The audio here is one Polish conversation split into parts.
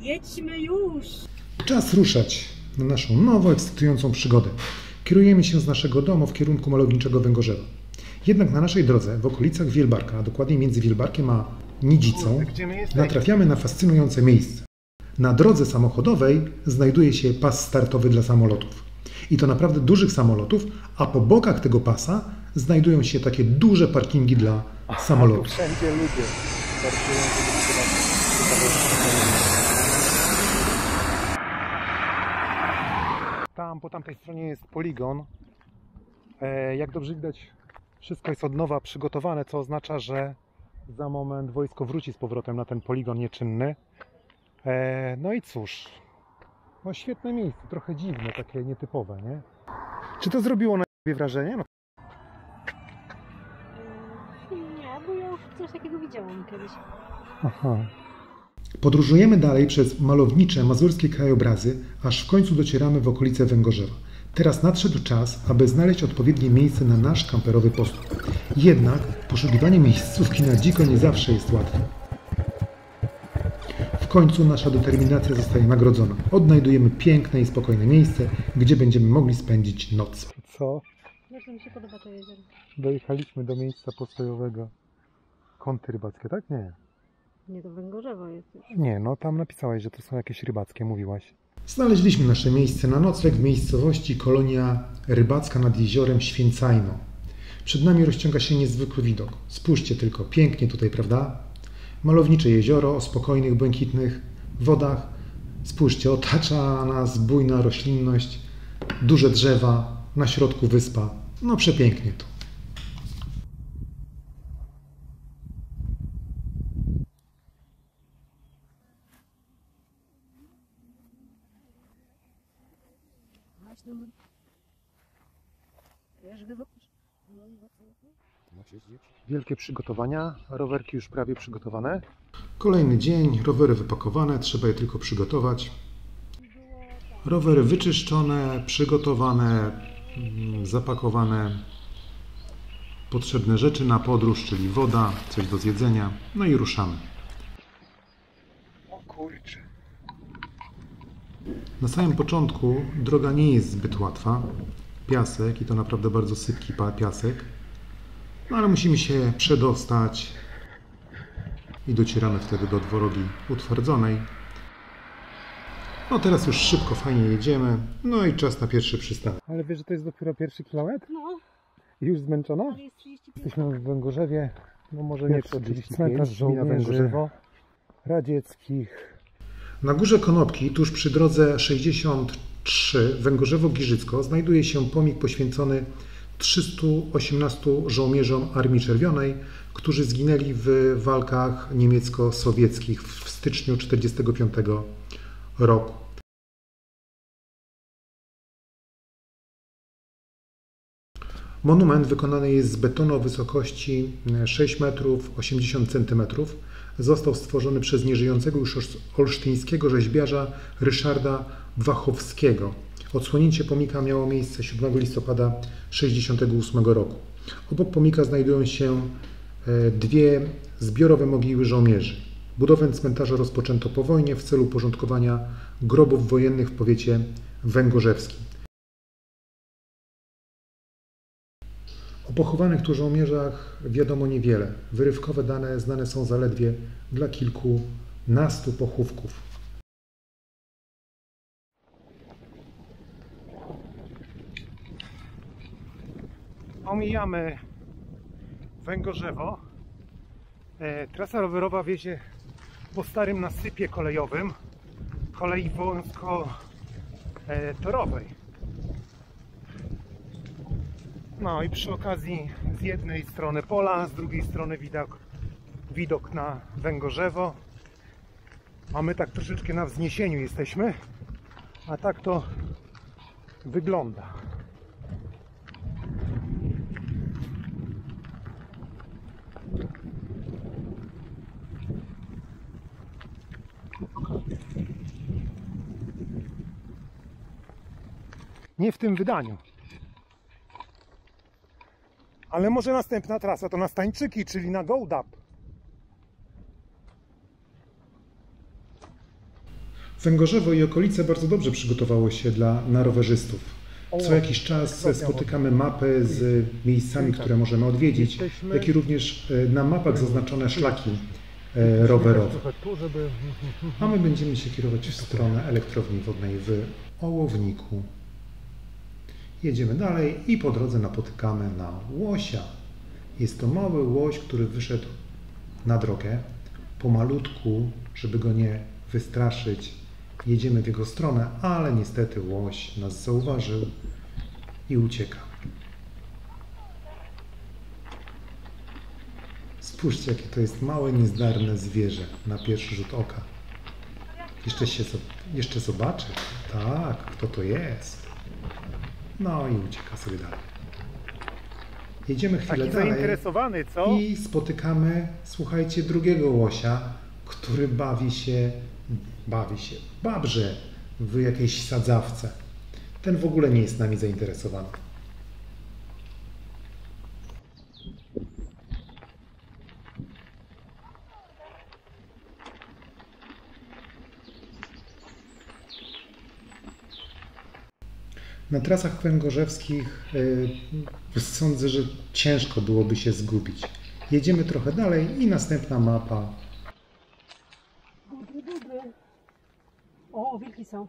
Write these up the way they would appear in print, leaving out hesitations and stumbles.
Jedźmy już! Czas ruszać na naszą nowo ekscytującą przygodę. Kierujemy się z naszego domu w kierunku malowniczego Węgorzewa. Jednak na naszej drodze, w okolicach Wilbarka, a dokładnie między Wilbarkiem a Nidzicą, natrafiamy na fascynujące miejsce. Na drodze samochodowej znajduje się pas startowy dla samolotów. I to naprawdę dużych samolotów, a po bokach tego pasa znajdują się takie duże parkingi dla samolotów. Wszędzie ludzie parkują, tam po tamtej stronie jest poligon. Jak dobrze widać, wszystko jest od nowa przygotowane, co oznacza, że za moment wojsko wróci z powrotem na ten poligon nieczynny. No i cóż, no świetne miejsce, trochę dziwne, takie nietypowe, nie? Czy to zrobiło na ciebie wrażenie? No. Nie, bo ja już coś takiego widziałam kiedyś. Aha. Podróżujemy dalej przez malownicze mazurskie krajobrazy, aż w końcu docieramy w okolice Węgorzewa. Teraz nadszedł czas, aby znaleźć odpowiednie miejsce na nasz kamperowy postój. Jednak poszukiwanie miejscówki na dziko nie zawsze jest łatwe. W końcu nasza determinacja zostaje nagrodzona. Odnajdujemy piękne i spokojne miejsce, gdzie będziemy mogli spędzić noc. Co? Bardzo mi się podoba to jezioro. Dojechaliśmy do miejsca postojowego. Kąty rybackie, tak? Nie. Nie, to Węgorzewo jest już. Nie, no tam napisałeś, że to są jakieś rybackie, mówiłaś. Znaleźliśmy nasze miejsce na nocleg w miejscowości Kolonia Rybacka nad jeziorem Święcajno. Przed nami rozciąga się niezwykły widok. Spójrzcie tylko, pięknie tutaj, prawda? Malownicze jezioro o spokojnych, błękitnych wodach. Spójrzcie, otacza nas bujna roślinność, duże drzewa, na środku wyspa. No przepięknie tu. Wielkie przygotowania, rowerki już prawie przygotowane. Kolejny dzień, rowery wypakowane, trzeba je tylko przygotować. Rowery wyczyszczone, przygotowane, zapakowane. Potrzebne rzeczy na podróż, czyli woda, coś do zjedzenia. No i ruszamy. O kurczę. Na samym początku droga nie jest zbyt łatwa. Piasek i to naprawdę bardzo sypki piasek. No ale musimy się przedostać i docieramy wtedy do drogi utwardzonej. No teraz już szybko, fajnie jedziemy. No i czas na pierwszy przystanek. Ale wiesz, że to jest dopiero pierwszy kilometr? No. I już zmęczona? Jesteśmy w Węgorzewie. No może nie 45, cmentarz żołnierzy radzieckich. Na górze Konopki, tuż przy drodze 63 Węgorzewo-Giżycko, znajduje się pomnik poświęcony 318 żołnierzom Armii Czerwonej, którzy zginęli w walkach niemiecko-sowieckich w styczniu 1945 roku. Monument wykonany jest z betonu o wysokości 6,80 m. Został stworzony przez nieżyjącego już olsztyńskiego rzeźbiarza Ryszarda Wachowskiego. Odsłonięcie pomnika miało miejsce 7 listopada 1968 roku. Obok pomnika znajdują się dwie zbiorowe mogiły żołnierzy. Budowę cmentarza rozpoczęto po wojnie w celu uporządkowania grobów wojennych w powiecie węgorzewskim. O pochowanych tu żołnierzach wiadomo niewiele. Wyrywkowe dane znane są zaledwie dla kilkunastu pochówków. Omijamy Węgorzewo. Trasa rowerowa wiezie po starym nasypie kolejowym, kolei wąskotorowej. No i przy okazji z jednej strony pola, z drugiej strony widok na Węgorzewo. A my tak troszeczkę na wzniesieniu jesteśmy, a tak to wygląda. Nie w tym wydaniu. Ale może następna trasa to na Stańczyki, czyli na Gołdap. Węgorzewo i okolice bardzo dobrze przygotowało się na rowerzystów. Co jakiś czas spotykamy mapy z miejscami, które możemy odwiedzić, jak i również na mapach zaznaczone szlaki rowerowe. A my będziemy się kierować w stronę elektrowni wodnej w Ołowniku. Jedziemy dalej i po drodze napotykamy na łosia. Jest to mały łoś, który wyszedł na drogę. Pomalutku, żeby go nie wystraszyć, jedziemy w jego stronę, ale niestety łoś nas zauważył i ucieka. Spójrzcie, jakie to jest małe, niezdarne zwierzę na pierwszy rzut oka. Jeszcze zobaczy, tak, kto to jest. No i ucieka sobie dalej. Jedziemy chwilę dalej i spotykamy, słuchajcie, drugiego łosia, który bawi się, babrze w jakiejś sadzawce. Ten w ogóle nie jest nami zainteresowany. Na trasach węgorzewskich sądzę, że ciężko byłoby się zgubić. Jedziemy trochę dalej i następna mapa. O, wilki są.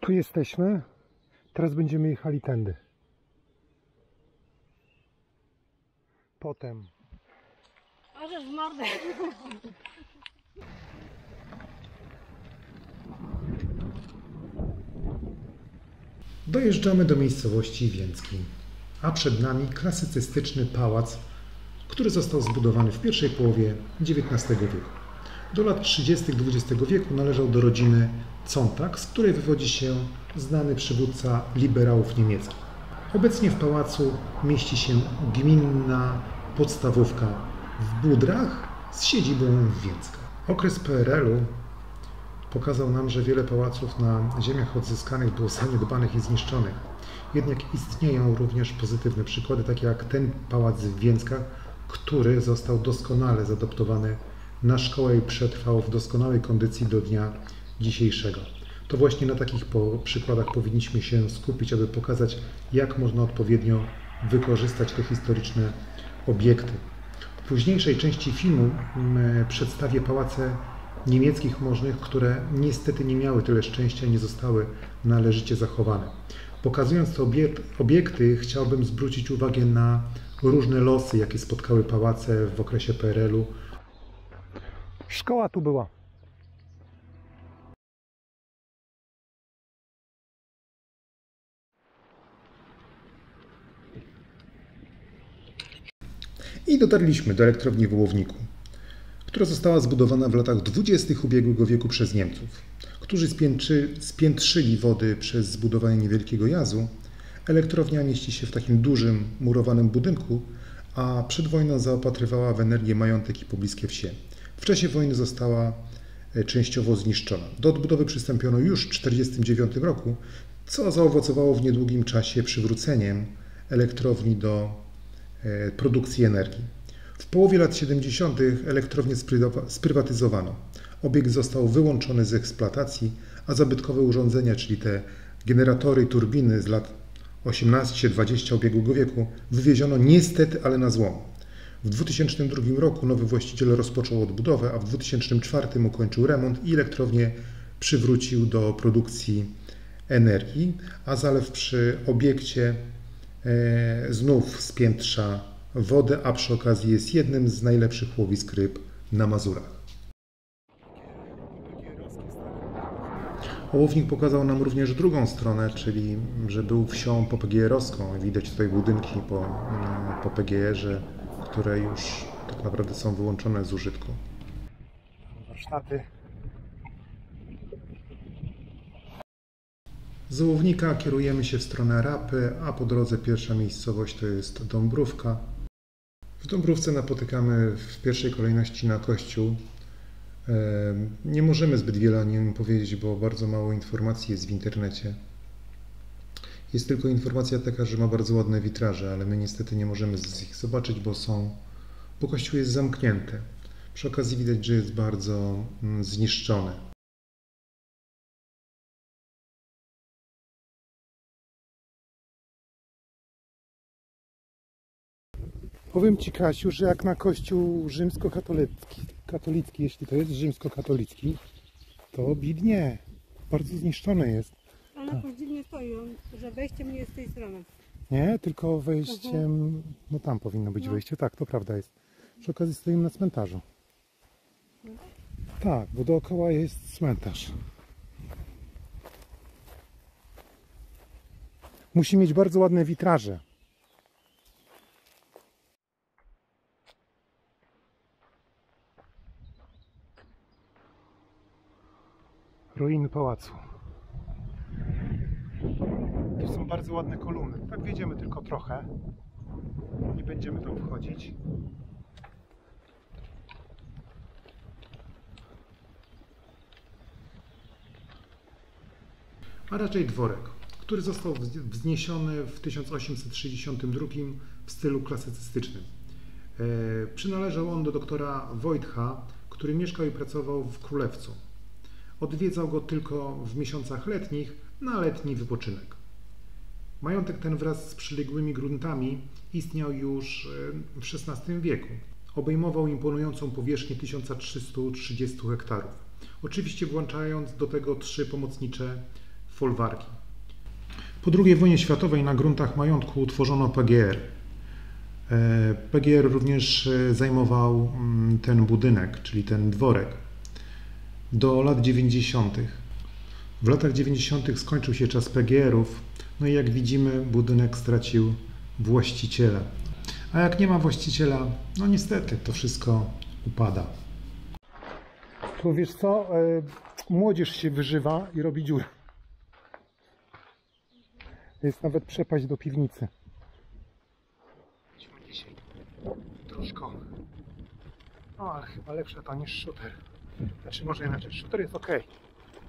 Tu jesteśmy. Teraz będziemy jechali tędy. Potem. Możesz w mordę. Dojeżdżamy do miejscowości Więcki, a przed nami klasycystyczny pałac, który został zbudowany w pierwszej połowie XIX wieku. Do lat 30. XX wieku należał do rodziny Contag, z której wywodzi się znany przywódca liberałów niemieckich. Obecnie w pałacu mieści się gminna podstawówka w Budrach z siedzibą w Więcku. Okres PRL-u pokazał nam, że wiele pałaców na ziemiach odzyskanych było zaniedbanych i zniszczonych. Jednak istnieją również pozytywne przykłady, takie jak ten pałac w Więckach, który został doskonale zaadaptowany na szkołę i przetrwał w doskonałej kondycji do dnia dzisiejszego. To właśnie na takich przykładach powinniśmy się skupić, aby pokazać, jak można odpowiednio wykorzystać te historyczne obiekty. W późniejszej części filmu przedstawię pałace niemieckich możnych, które niestety nie miały tyle szczęścia i nie zostały należycie zachowane. Pokazując te obiekty, chciałbym zwrócić uwagę na różne losy, jakie spotkały pałace w okresie PRL-u. Szkoła tu była. I dotarliśmy do elektrowni w Ołowniku, która została zbudowana w latach 20. ubiegłego wieku przez Niemców, którzy spiętrzyli wody przez zbudowanie niewielkiego jazu. Elektrownia mieści się w takim dużym, murowanym budynku, a przed wojną zaopatrywała w energię majątek i pobliskie wsie. W czasie wojny została częściowo zniszczona. Do odbudowy przystąpiono już w 1949 roku, co zaowocowało w niedługim czasie przywróceniem elektrowni do produkcji energii. W połowie lat 70. elektrownię sprywatyzowano. Obiekt został wyłączony z eksploatacji, a zabytkowe urządzenia, czyli te generatory, turbiny z lat 18-20 ubiegłego wieku, wywieziono niestety, ale na złom. W 2002 roku nowy właściciel rozpoczął odbudowę, a w 2004 ukończył remont i elektrownię przywrócił do produkcji energii, a zalew przy obiekcie znów spiętrza wodę, a przy okazji jest jednym z najlepszych łowisk ryb na Mazurach. Ołownik pokazał nam również drugą stronę, czyli że był wsią PPGR-owską. Widać tutaj budynki po PGR-ze, które już tak naprawdę są wyłączone z użytku. Warsztaty. Z Ołownika kierujemy się w stronę Rapy, a po drodze pierwsza miejscowość to jest Dąbrówka. W Dąbrówce napotykamy w pierwszej kolejności na kościół. Nie możemy zbyt wiele o nim powiedzieć, bo bardzo mało informacji jest w internecie. Jest tylko informacja taka, że ma bardzo ładne witraże, ale my niestety nie możemy ich zobaczyć, bo kościół jest zamknięty. Przy okazji widać, że jest bardzo zniszczony. Powiem Ci, Kasiu, że jak na kościół rzymskokatolicki, jeśli to jest rzymskokatolicki, to biednie, bardzo zniszczony jest. Ale jakoś dziwnie stoi, że wejściem nie jest z tej strony. Nie, tylko wejściem, no tam powinno być wejście, tak, to prawda jest. Przy okazji stoimy na cmentarzu. Tak, bo dookoła jest cmentarz. Musi mieć bardzo ładne witraże. Ruiny pałacu. Tu są bardzo ładne kolumny. Tak wjedziemy tylko trochę. Nie będziemy tam wchodzić. A raczej dworek, który został wzniesiony w 1862 w stylu klasycystycznym. Przynależał on do doktora Wojtcha, który mieszkał i pracował w Królewcu. Odwiedzał go tylko w miesiącach letnich na letni wypoczynek. Majątek ten wraz z przyległymi gruntami istniał już w XVI wieku. Obejmował imponującą powierzchnię 1330 hektarów, oczywiście włączając do tego 3 pomocnicze folwarki. Po II wojnie światowej na gruntach majątku utworzono PGR. PGR również zajmował ten budynek, czyli ten dworek, do lat 90. W latach 90. skończył się czas PGR-ów, no i jak widzimy, budynek stracił właściciela. A jak nie ma właściciela, no niestety to wszystko upada. Tu wiesz co, młodzież się wyżywa i robi dziurę. Jest nawet przepaść do piwnicy. Idźmy dzisiaj dróżką. No ale chyba lepsze to niż shooter. Znaczy może inaczej, shooter jest ok.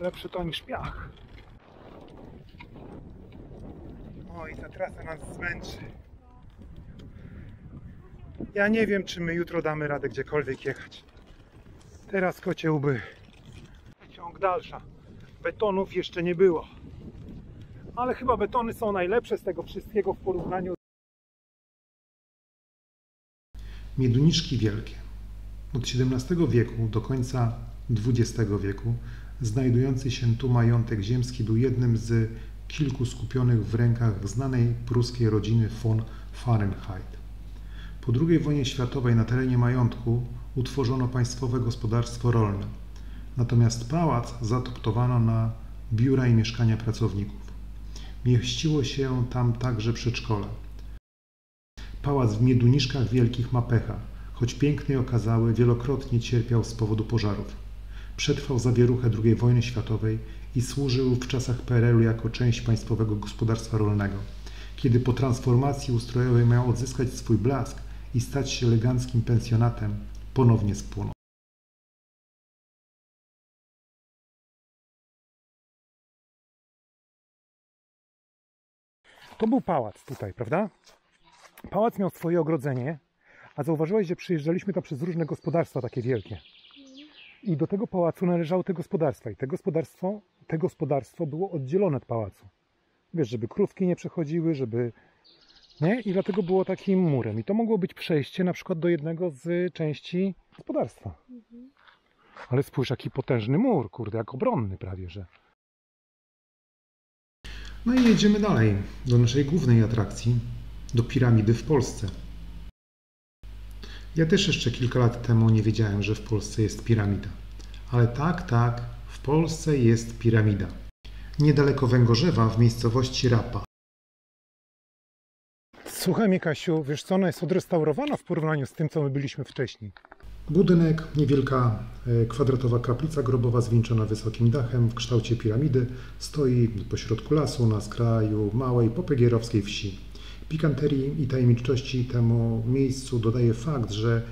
Lepsze to niż piach. O i ta trasa nas zmęczy. Ja nie wiem, czy my jutro damy radę gdziekolwiek jechać. Teraz kocie łby. Ciąg dalsza. Betonów jeszcze nie było. Ale chyba betony są najlepsze z tego wszystkiego w porównaniu. Mieduniszki wielkie. Od XVII wieku do końca XX wieku znajdujący się tu majątek ziemski był jednym z kilku skupionych w rękach znanej pruskiej rodziny von Fahrenheit. Po II wojnie światowej na terenie majątku utworzono państwowe gospodarstwo rolne, natomiast pałac zatoptowano na biura i mieszkania pracowników. Mieściło się tam także przedszkole. Pałac w Mieduniszkach Wielkich ma pecha, choć piękny i okazały, wielokrotnie cierpiał z powodu pożarów. Przetrwał zawieruchę II wojny światowej i służył w czasach PRL-u jako część państwowego gospodarstwa rolnego. Kiedy po transformacji ustrojowej miał odzyskać swój blask i stać się eleganckim pensjonatem, ponownie spłonął. To był pałac tutaj, prawda? Pałac miał swoje ogrodzenie, a zauważyłeś, że przyjeżdżaliśmy tam przez różne gospodarstwa takie wielkie. I do tego pałacu należały te gospodarstwa. I te gospodarstwo było oddzielone od pałacu. Wiesz, żeby krówki nie przechodziły, żeby... Nie? I dlatego było takim murem. I to mogło być przejście na przykład do jednego z części gospodarstwa. Ale spójrz, jaki potężny mur, kurde, jak obronny prawie, że... No i jedziemy dalej, do naszej głównej atrakcji, do piramidy w Polsce. Ja też jeszcze kilka lat temu nie wiedziałem, że w Polsce jest piramida. Ale tak, w Polsce jest piramida. Niedaleko Węgorzewa, w miejscowości Rapa. Słuchaj mnie, Kasiu, wiesz co, ona jest odrestaurowana w porównaniu z tym, co my byliśmy wcześniej. Budynek, niewielka kwadratowa kaplica grobowa zwieńczona wysokim dachem w kształcie piramidy, stoi pośrodku lasu na skraju małej popegierowskiej wsi. Pikanterii i tajemniczości temu miejscu dodaje fakt, że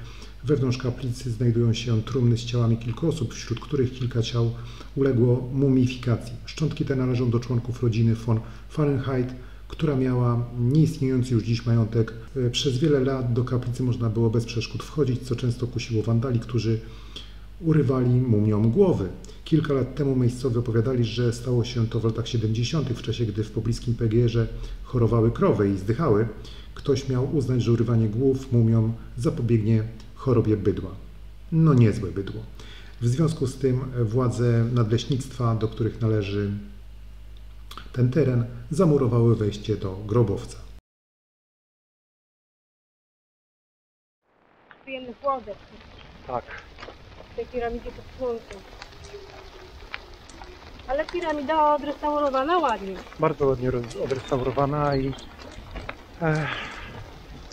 wewnątrz kaplicy znajdują się trumny z ciałami kilku osób, wśród których kilka ciał uległo mumifikacji. Szczątki te należą do członków rodziny von Fahrenheit, która miała nieistniejący już dziś majątek. Przez wiele lat do kaplicy można było bez przeszkód wchodzić, co często kusiło wandali, którzy urywali mumiom głowy. Kilka lat temu miejscowi opowiadali, że stało się to w latach 70., w czasie gdy w pobliskim PGR-ze chorowały krowy i zdychały. Ktoś miał uznać, że urywanie głów mumiom zapobiegnie chorobie bydła. No niezłe bydło. W związku z tym władze nadleśnictwa, do których należy ten teren, zamurowały wejście do grobowca. Przyjemny chłodek. Tak. W tej piramidzie pod słońcem. Ale piramida odrestaurowana ładnie. Bardzo ładnie odrestaurowana i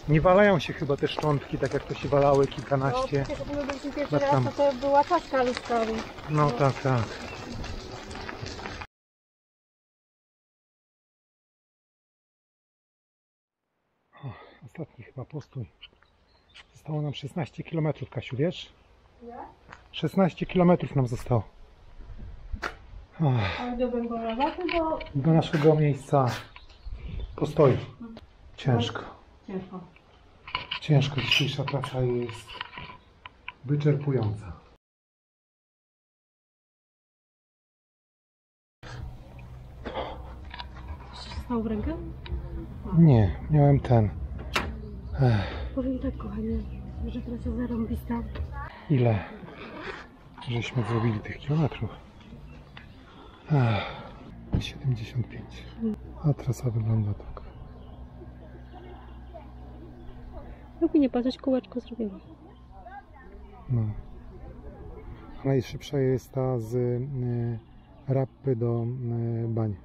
nie walają się chyba te szczątki, tak jak to się walały kilkanaście. No, jak my byliśmy pierwszy raz, to była taśka lustrami. No tak, tak. O, ostatni chyba postój. Zostało nam 16 km, Kasiu, wiesz? Nie? 16 km nam zostało. Ale do Węgorzewa, do naszego miejsca postoju. Ciężko. Ciężko. Ciężko. Dzisiejsza praca jest wyczerpująca. Stał w rękę? Nie, miałem ten. Powiem tak, kochanie, że praca zarąbista. Ile żeśmy zrobili tych kilometrów? 75. A trasa wygląda tak. Jakby nie patrzeć, kółeczko zrobiłam. No. Najszybsza jest ta z Rapy do Bani.